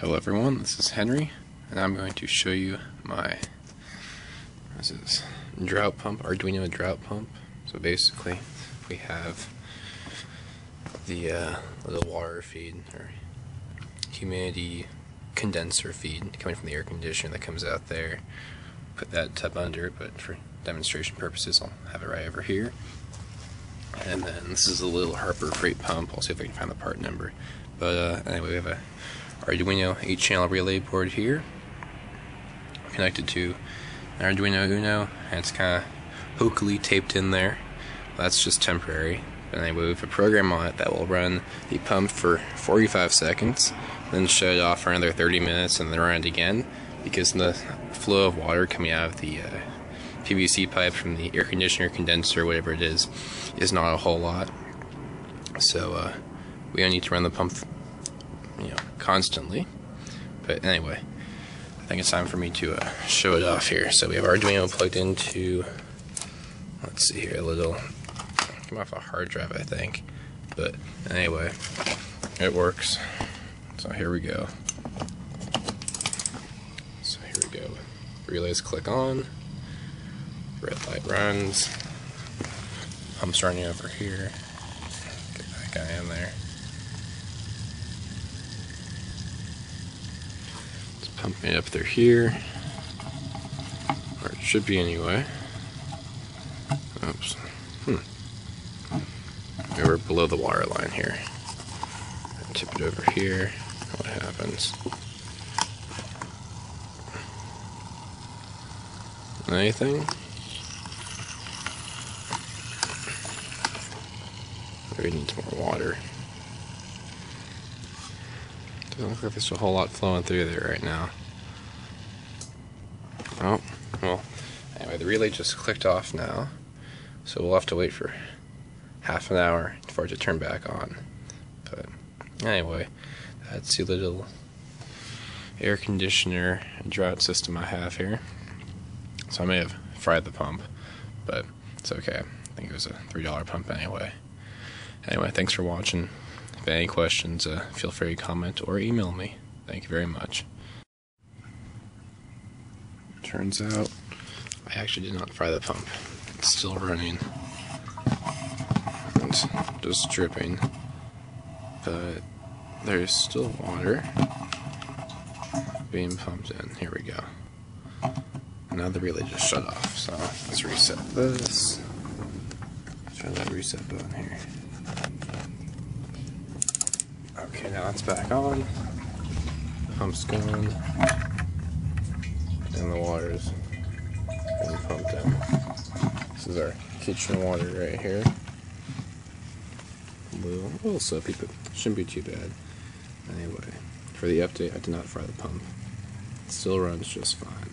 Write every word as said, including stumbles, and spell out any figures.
Hello everyone, this is Henry, and I'm going to show you my this is drought pump, Arduino drought pump. So basically, we have the uh, the water feed or humidity condenser feed coming from the air conditioner that comes out there. Put that tub under it, but for demonstration purposes, I'll have it right over here. And then this is a little Harper freight pump. I'll see if I can find the part number. But uh, anyway, we have a Arduino eight channel relay board here, connected to an Arduino Uno, and it's kind of hookily taped in there. Well, that's just temporary. But anyway, we have a program on it that will run the pump for forty-five seconds, then shut it off for another thirty minutes, and then run it again, because the flow of water coming out of the uh, P V C pipe from the air conditioner, condenser, whatever it is, is not a whole lot. So uh, we don't need to run the pump you know, constantly. But anyway, I think it's time for me to uh, show it off here. So we have Arduino plugged into, let's see here, a little, come off a hard drive, I think. But anyway, it works. So here we go. So here we go. Relays click on. Red light runs. Pump's running over here. Get that guy in there. Pumping it up through here, or it should be anyway. Oops. Hmm. We're below the water line here. Tip it over here. What happens? Anything? Maybe it needs more water. Doesn't look like there's a whole lot flowing through there right now. Oh, well, anyway, the relay just clicked off now, so we'll have to wait for half an hour for it to turn back on. But anyway, that's the little air conditioner and drought system I have here. So I may have fried the pump, but it's okay. I think it was a three dollar pump anyway. Anyway, thanks for watching. If any questions, uh, feel free to comment or email me. Thank you very much. Turns out I actually did not fry the pump. It's still running. It's just dripping. But there's still water being pumped in. Here we go. Now the relay just shut off, so let's reset this. Try that reset button here. Okay, now it's back on. The pump's gone, and the water's being pumped in. This is our kitchen water right here. A little, a little soapy, but shouldn't be too bad. Anyway, for the update, I did not fry the pump. It still runs just fine.